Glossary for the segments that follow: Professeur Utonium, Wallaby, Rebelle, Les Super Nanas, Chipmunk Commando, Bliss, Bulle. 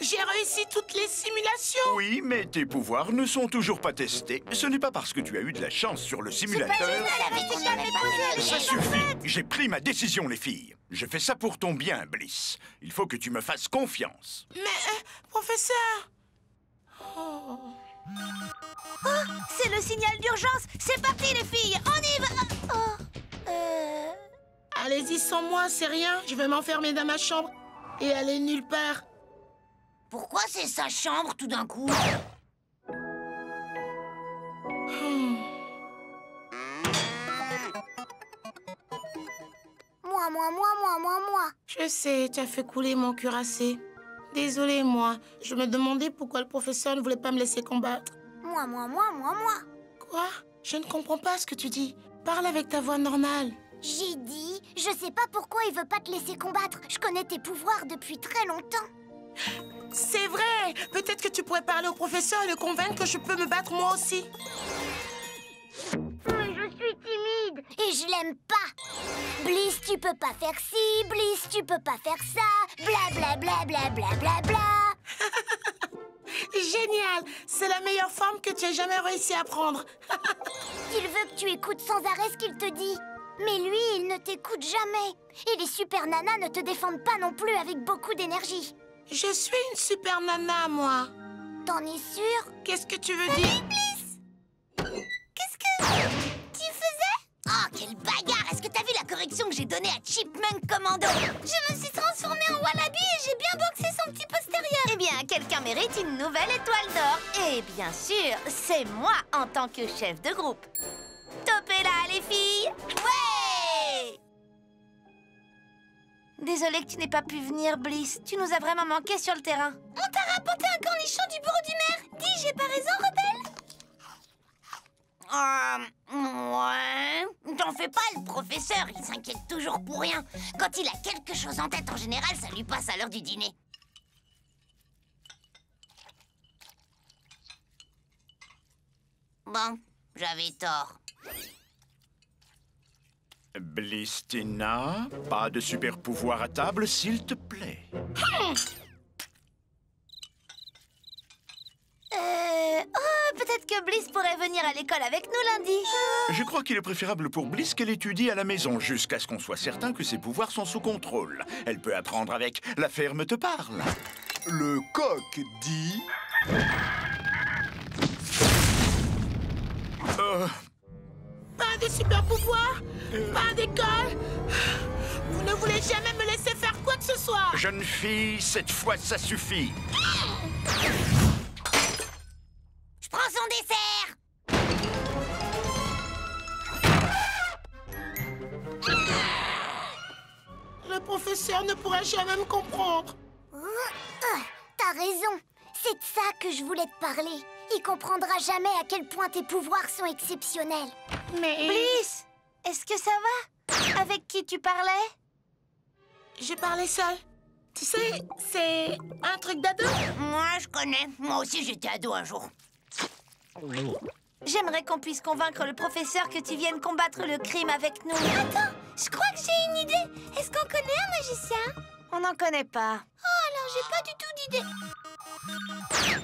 J'ai réussi toutes les simulations. Oui, mais tes pouvoirs ne sont toujours pas testés. Ce n'est pas parce que tu as eu de la chance sur le simulateur... Ça suffit. J'ai pris ma décision, les filles. Je fais ça pour ton bien, Bliss. Il faut que tu me fasses confiance. Mais, professeur... Oh, c'est le signal d'urgence. C'est parti, les filles. On y va. Allez-y sans moi, c'est rien. Je vais m'enfermer dans ma chambre et aller nulle part. Pourquoi c'est sa chambre tout d'un coup? Moi. Je sais, tu as fait couler mon cuirassé. Désolée, moi. Je me demandais pourquoi le professeur ne voulait pas me laisser combattre. Moi. Quoi? Je ne comprends pas ce que tu dis. Parle avec ta voix normale. J'ai dit, je sais pas pourquoi il veut pas te laisser combattre. Je connais tes pouvoirs depuis très longtemps. C'est vrai. Peut-être que tu pourrais parler au professeur et le convaincre que je peux me battre moi aussi. Je suis timide. Et je l'aime pas. Bliss, tu peux pas faire ci. Bliss, tu peux pas faire ça. Bla bla bla bla bla bla bla. Génial. C'est la meilleure forme que tu aies jamais réussi à prendre. Il veut que tu écoutes sans arrêt ce qu'il te dit. Mais lui, il ne t'écoute jamais. Et les super nanas ne te défendent pas non plus avec beaucoup d'énergie. Je suis une super nana, moi. T'en es sûre? Qu'est-ce que tu veux dire? Qu'est-ce que tu faisais? Oh, quelle bagarre! Est-ce que t'as vu la correction que j'ai donnée à Chipmunk Commando? Je me suis transformée en Wallaby et j'ai bien boxé son petit postérieur. Eh bien, quelqu'un mérite une nouvelle étoile d'or. Et bien sûr, c'est moi en tant que chef de groupe. Topez là, les filles! Ouais! Désolée que tu n'aies pas pu venir, Bliss. Tu nous as vraiment manqué sur le terrain. On t'a rapporté un cornichon du bureau du maire. Dis, j'ai pas raison, Rebelle? Ouais... T'en fais pas, le professeur. Il s'inquiète toujours pour rien. Quand il a quelque chose en tête, en général, ça lui passe à l'heure du dîner. Bon, j'avais tort. Blistina, pas de super pouvoir à table, s'il te plaît. Peut-être que Bliss pourrait venir à l'école avec nous lundi. Je crois qu'il est préférable pour Bliss qu'elle étudie à la maison jusqu'à ce qu'on soit certain que ses pouvoirs sont sous contrôle. Elle peut apprendre avec « La ferme te parle ». Le coq dit... Pas de super pouvoir, pas d'école. Vous ne voulez jamais me laisser faire quoi que ce soit. Jeune fille, cette fois ça suffit. Je prends son dessert. Le professeur ne pourra jamais me comprendre. T'as raison, c'est de ça que je voulais te parler. Il comprendra jamais à quel point tes pouvoirs sont exceptionnels. Mais... Bliss, est-ce que ça va? Avec qui tu parlais? Je parlais seule. Tu sais, c'est un truc d'ado. Moi, je connais. Moi aussi, j'étais ado un jour. J'aimerais qu'on puisse convaincre le professeur que tu viennes combattre le crime avec nous. Attends, je crois que j'ai une idée. Est-ce qu'on connaît un magicien? On n'en connaît pas. Oh, alors j'ai pas du tout d'idée.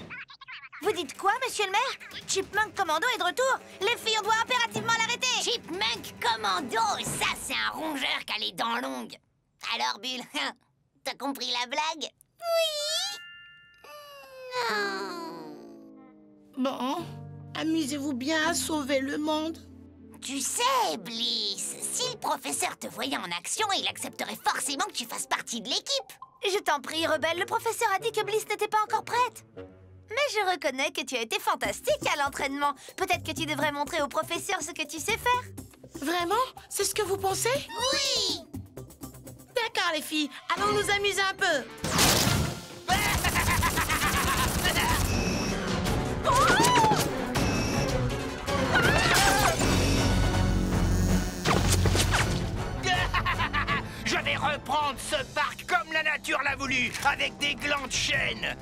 Vous dites quoi, monsieur le maire? Chipmunk Commando est de retour. Les filles, on doit impérativement l'arrêter. Chipmunk Commando, ça, c'est un rongeur qui a les dents longues. Alors, Bulle, t'as compris la blague? Oui. Non. Bon, amusez-vous bien à sauver le monde. Tu sais, Bliss, si le professeur te voyait en action, il accepterait forcément que tu fasses partie de l'équipe. Je t'en prie, Rebelle, le professeur a dit que Bliss n'était pas encore prête. Mais je reconnais que tu as été fantastique à l'entraînement. Peut-être que tu devrais montrer au professeur ce que tu sais faire. Vraiment? C'est ce que vous pensez? Oui! D'accord, les filles. Allons nous amuser un peu. Je vais reprendre ce parc comme la nature l'a voulu, avec des glands de chêne.